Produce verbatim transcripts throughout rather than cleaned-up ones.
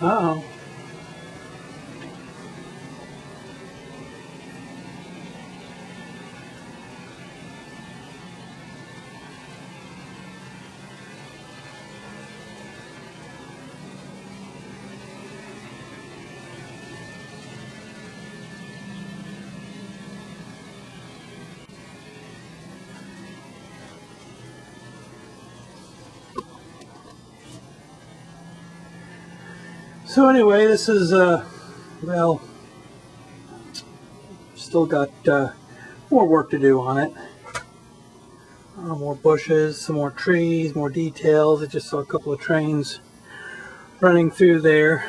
Uh oh. So anyway, this is, uh, well, still got uh, more work to do on it. Uh, more bushes, some more trees, more details. I just saw a couple of trains running through there.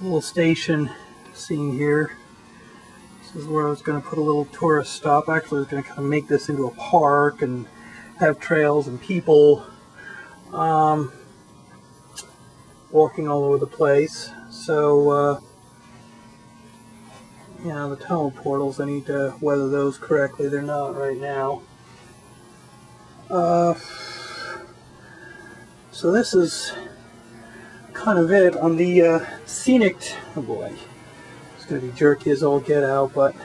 A little station scene here. This is where I was going to put a little tourist stop. Actually, I was going to kind of make this into a park and have trails and people. Um... walking all over the place. So, uh, you know, the tunnel portals, I need to weather those correctly. They're not right now. Uh, so this is kind of it on the uh, scenic, oh boy, it's going to be jerky as all get out, but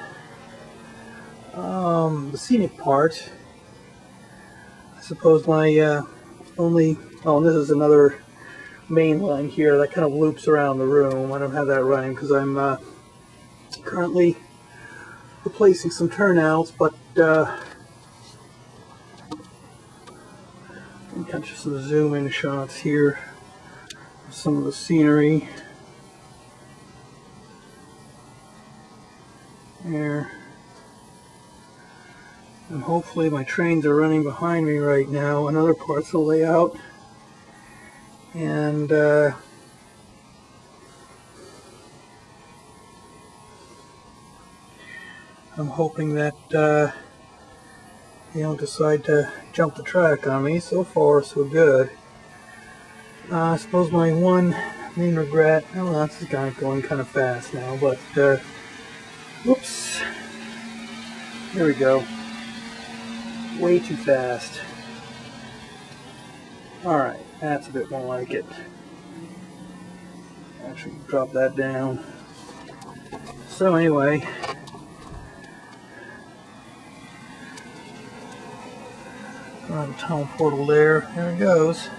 um, the scenic part, I suppose my uh, only, oh, and this is another main line here that kind of loops around the room. I don't have that running because I'm uh, currently replacing some turnouts, but uh, I'm conscious of the zoom in shots here, some of the scenery there, and hopefully my trains are running behind me right now and other parts of the layout. And uh, I'm hoping that uh, they don't decide to jump the track on me. So far, so good. Uh, I suppose my one main regret, oh, well, this is kind of going kind of fast now, but uh, whoops, here we go, way too fast. All right. That's a bit more like it. Actually, drop that down. So anyway, around the tunnel portal there. There it goes.